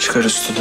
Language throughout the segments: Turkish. Çıkar üstünü.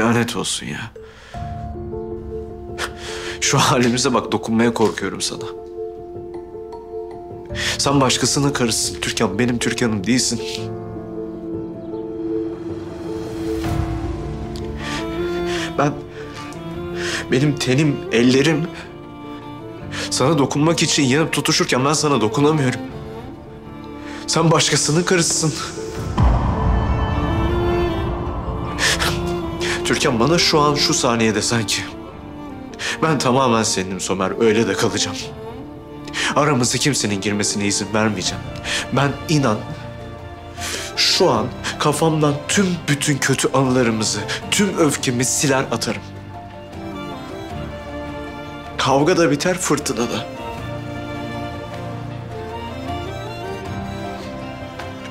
Lanet olsun ya. Şu halimize bak, dokunmaya korkuyorum sana. Sen başkasının karısısın Türkan, benim Türkan'ım değilsin. Benim tenim, ellerim sana dokunmak için yanıp tutuşurken ben sana dokunamıyorum. Sen başkasının karısısın. Türkan, bana şu an, şu saniyede sanki ben tamamen seninim Somer, öyle de kalacağım. Aramızda kimsenin girmesine izin vermeyeceğim. Ben inan şu an kafamdan bütün kötü anılarımızı, tüm öfkemi siler atarım. Kavga da biter, fırtına da.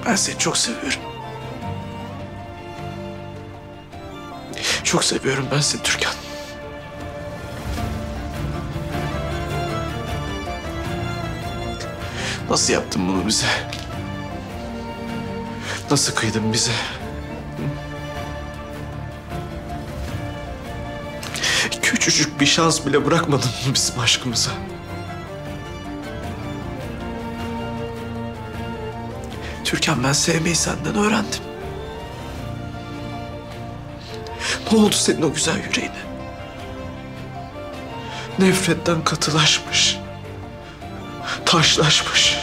Ben seni çok seviyorum. Çok seviyorum ben seni Türkan. Nasıl yaptın bunu bize? Nasıl kıydın bize? Küçücük bir şans bile bırakmadın bizim aşkımıza. Türkan, ben sevmeyi senden öğrendim. Ne oldu senin o güzel yüreğine? Nefretten katılaşmış, taşlaşmış.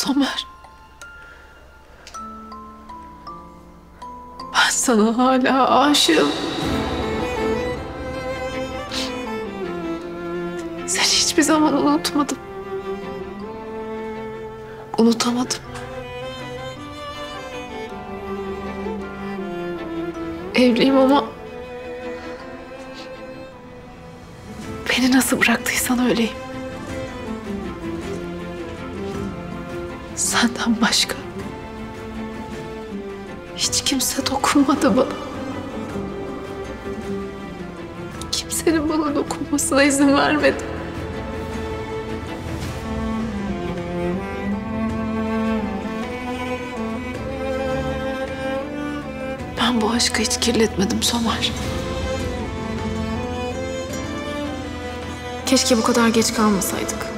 Somer, ben sana hala aşığım. Seni hiçbir zaman unutmadım. Unutamadım. Evliyim ama beni nasıl bıraktıysan öyleyim. Senden başka hiç kimse dokunmadı bana. Kimsenin bana dokunmasına izin vermedim. Ben bu aşkı hiç kirletmedim Somer. Keşke bu kadar geç kalmasaydık.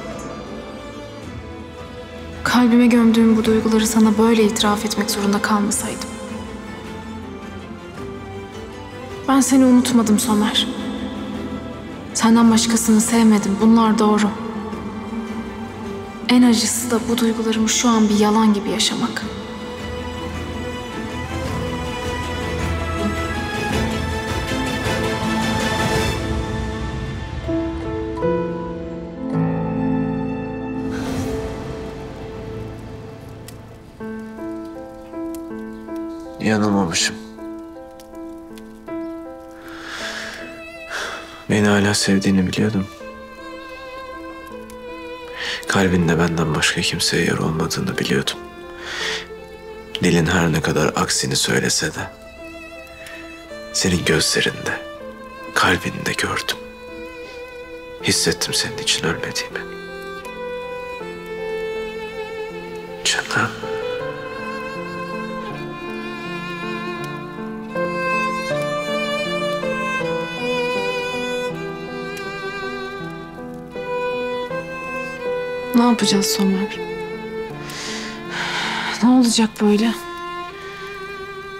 Kalbime gömdüğüm bu duyguları sana böyle itiraf etmek zorunda kalmasaydım. Ben seni unutmadım Somer. Senden başkasını sevmedim. Bunlar doğru. En acısı da bu duygularımı şu an bir yalan gibi yaşamak. Yanılmamışım. Beni hala sevdiğini biliyordum. Kalbinde benden başka kimseye yer olmadığını biliyordum. Dilin her ne kadar aksini söylese de. senin gözlerinde, kalbinde gördüm. Hissettim senin için ölmediğimi. Canım. Ne yapacağız Somer? Ne olacak böyle?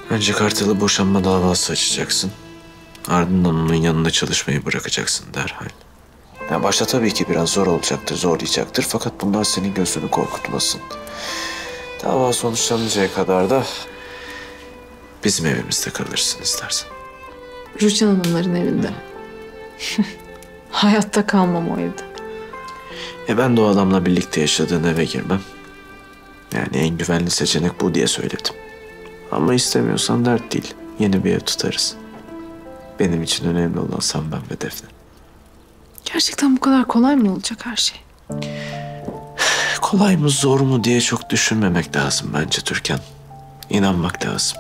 Önce Kartal'ı boşanma davası açacaksın. Ardından onun yanında çalışmayı bırakacaksın derhal. Yani başta tabii ki biraz zor olacaktır, zorlayacaktır. Fakat bunlar senin gözünü korkutmasın. Dava sonuçlanıncaya kadar da bizim evimizde kalırsın istersen. Rüçhan Hanımların evinde. Hayatta kalmam o evde. Ben de o adamla birlikte yaşadığın eve girmem. Yani en güvenli seçenek bu diye söyledim. Ama istemiyorsan dert değil. Yeni bir ev tutarız. Benim için önemli olan sen, ben ve Defne. Gerçekten bu kadar kolay mı olacak her şey? Kolay mı zor mu diye çok düşünmemek lazım bence Türkan. İnanmak lazım.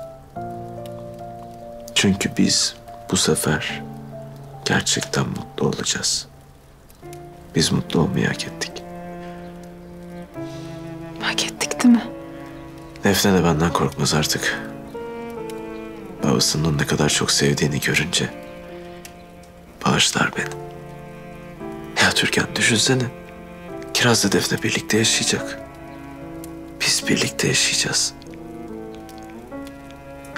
Çünkü biz bu sefer gerçekten mutlu olacağız. Biz mutlu olmayı hak ettik. Hak ettik değil mi? Defne de benden korkmaz artık. Babasının ne kadar çok sevdiğini görünce bağışlar beni. Ya Türkan düşünsene. Kiraz'la Defne birlikte yaşayacak. Biz birlikte yaşayacağız.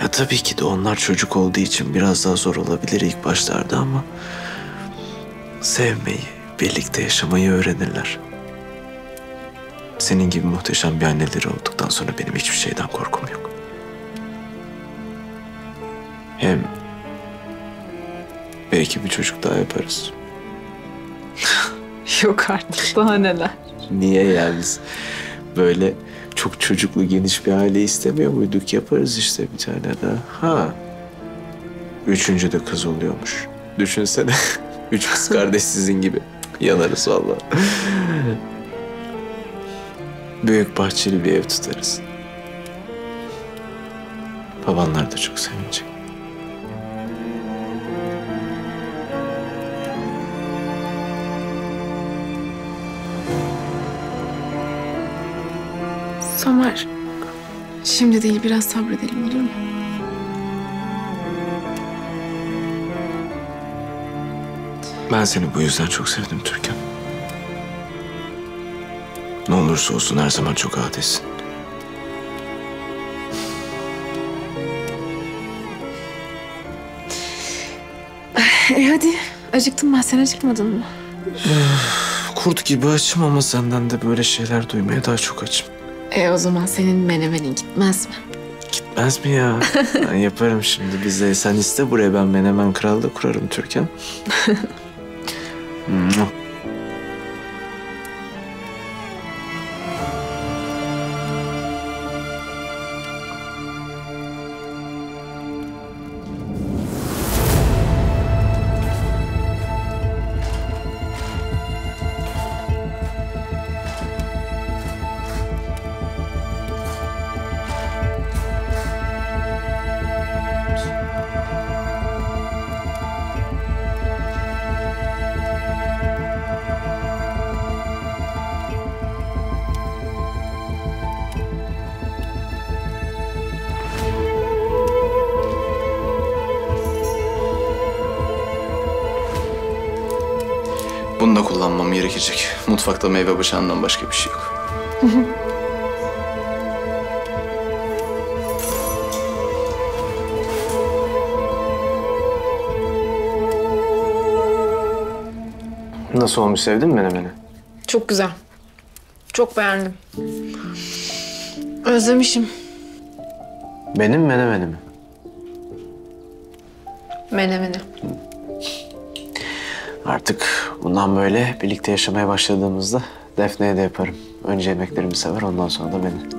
Ya tabii ki de onlar çocuk olduğu için biraz daha zor olabilir ilk başlarda ama sevmeyi, birlikte yaşamayı öğrenirler. Senin gibi muhteşem bir anneleri olduktan sonra benim hiçbir şeyden korkum yok. Hem belki bir çocuk daha yaparız. Yok artık, daha neler. Niye yani biz böyle çok çocuklu geniş bir aile istemiyor muyduk? Yaparız işte bir tane daha. Ha. Üçüncü de kız oluyormuş. Düşünsene. 3 kız kardeş sizin gibi. Yanarız vallahi. Büyük bahçeli bir ev tutarız. Babanlar da çok sevinecek. Somer, şimdi değil biraz sabredelim olur mu? Ben seni bu yüzden çok sevdim Türkan. Ne olursa olsun her zaman çok adetsin. Hadi acıktım ben, sen acıkmadın mı? Kurt gibi açım ama senden de böyle şeyler duymaya daha çok açım. O zaman senin menemenin gitmez mi? Gitmez mi ya? Ben yaparım şimdi bize. Sen iste buraya, ben menemen krallığı kurarım Türkan. Bunu da kullanmam gerekecek. Mutfakta meyve bıçağından başka bir şey yok. Nasıl olmuş, sevdin mi menemeni? Çok güzel. Çok beğendim. Özlemişim. Benim menemeni mi? Menemeni. Artık bundan böyle birlikte yaşamaya başladığımızda Defne'ye de yaparım. Önce yemeklerimi sever, ondan sonra da beni.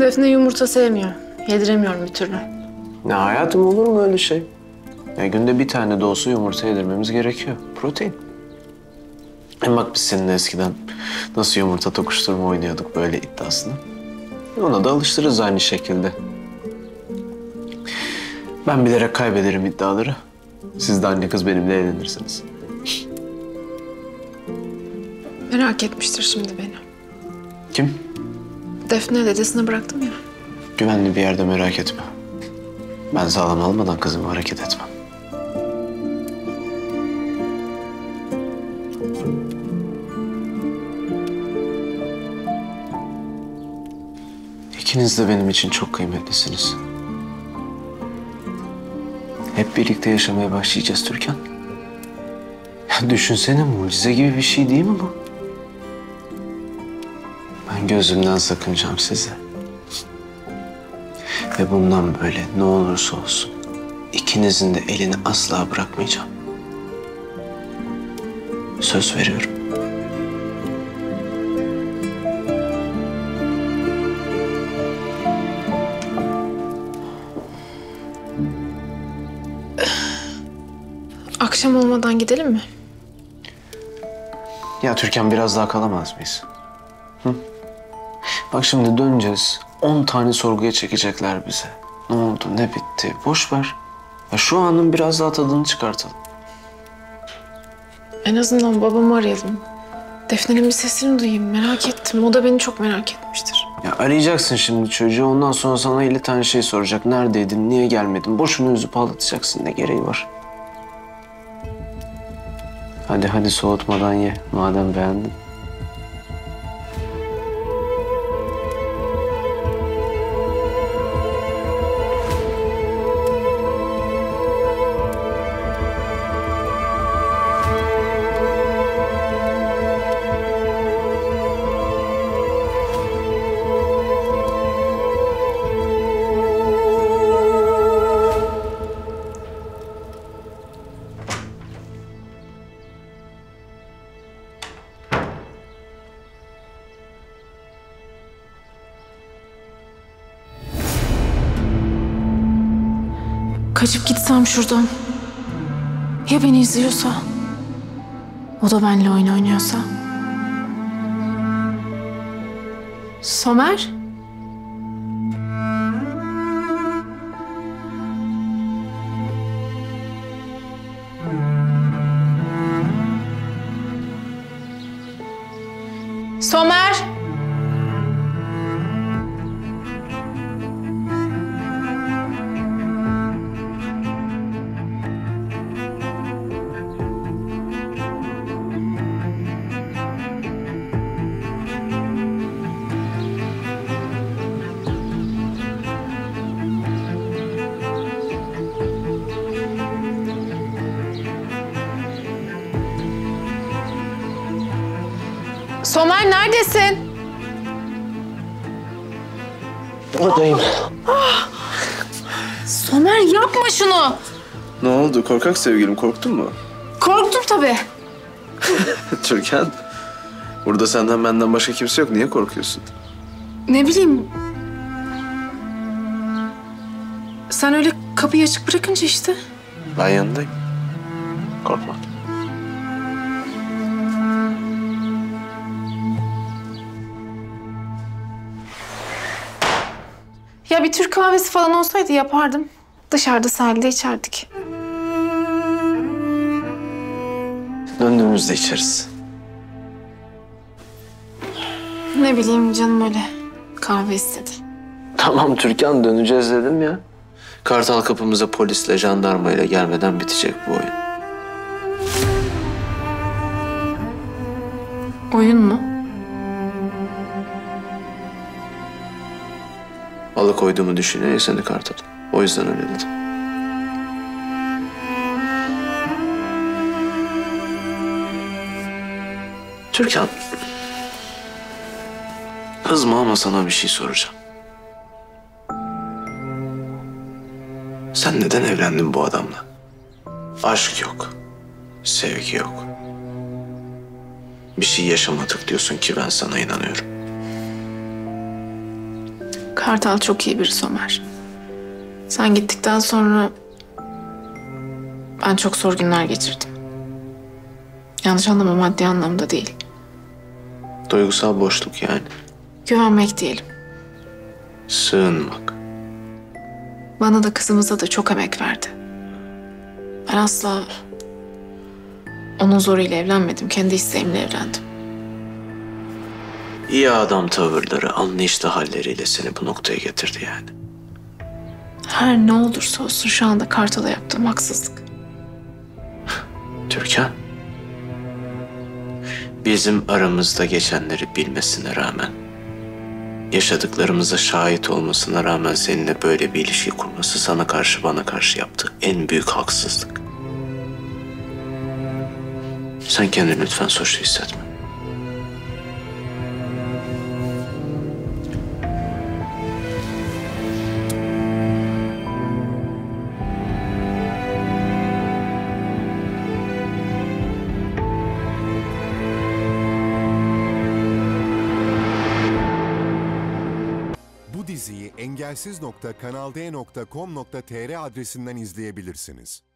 Defne yumurta sevmiyor. Yediremiyorum bir türlü. Ne hayatım, olur mu öyle şey? Ya günde bir tane de olsa yumurta yedirmemiz gerekiyor. Protein. Bak biz seninle eskiden nasıl yumurta tokuşturma oynuyorduk böyle iddiasını. Ona da alıştırırız aynı şekilde. Ben bilerek kaybederim iddiaları. Siz de anne kız benimle evlenirsiniz. Merak etmiştir şimdi beni. Kim? Defne, dedesine bıraktım ya. Güvenli bir yerde, merak etme. Ben sağlam olmadan kızımı hareket etmem. İkiniz de benim için çok kıymetlisiniz. Hep birlikte yaşamaya başlayacağız Türkan. Ya düşünsene, mucize gibi bir şey değil mi bu? Ben gözümden sakınacağım size. Ve bundan böyle ne olursa olsun ikinizin de elini asla bırakmayacağım. Söz veriyorum. Akşam olmadan gidelim mi? Ya Türkan, biraz daha kalamaz mıyız? Hı? Bak şimdi döneceğiz. 10 tane sorguya çekecekler bize. Ne oldu, ne bitti? Boş ver. Ya şu anın biraz daha tadını çıkartalım. En azından babamı arayalım. Defne'nin bir sesini duyayım. Merak ettim. O da beni çok merak etmiştir. Ya arayacaksın şimdi çocuğu. Ondan sonra sana 50 tane şey soracak. Neredeydin, niye gelmedin? Boşuna üzüp ağlatacaksın. Ne gereği var? Hadi hadi, soğutmadan ye. Madem beğendin. Kaçıp gitsem şuradan, ya beni izliyorsa, o da benimle oyun oynuyorsa. Somer? Somer! Somer, neredesin? Buradayım. Somer, yapma şunu. Ne oldu? Korkak sevgilim, korktun mu? Korktum tabii. Türkan, burada senden benden başka kimse yok. Niye korkuyorsun? Ne bileyim. Sen öyle kapıyı açık bırakınca işte. Ben yanındayım. Korkma. Ya bir Türk kahvesi falan olsaydı yapardım. Dışarıda sahilde içerdik. Döndüğümüzde içeriz. Ne bileyim canım, öyle kahve istedi. Tamam Türkan, döneceğiz dedim ya. Kartal kapımıza polisle, jandarmayla gelmeden bitecek bu oyun. Oyun mu? Alıkoyduğumu düşünüyor ya seni Kartal. O yüzden öyle dedim. Türkan, kızma ama sana bir şey soracağım. Sen neden evlendin bu adamla? Aşk yok, sevgi yok. Bir şey yaşamadık diyorsun ki ben sana inanıyorum. Kartal çok iyi biri Somer. Sen gittikten sonra ben çok zor günler geçirdim. Yanlış anlama, maddi anlamda değil. Duygusal boşluk yani. Güvenmek diyelim. Sığınmak. Bana da kızımıza da çok emek verdi. Ben asla onun zoruyla evlenmedim. Kendi isteğimle evlendim. İyi adam tavırları, anlayışlı halleriyle seni bu noktaya getirdi yani. Her ne olursa olsun şu anda Kartal'a yaptığım haksızlık. Türkan, bizim aramızda geçenleri bilmesine rağmen, yaşadıklarımıza şahit olmasına rağmen seninle böyle bir ilişki kurması sana karşı bana karşı yaptığı en büyük haksızlık. Sen kendini lütfen suçlu hissetme. Diziyi engelsiz.kanalde.com.tr adresinden izleyebilirsiniz.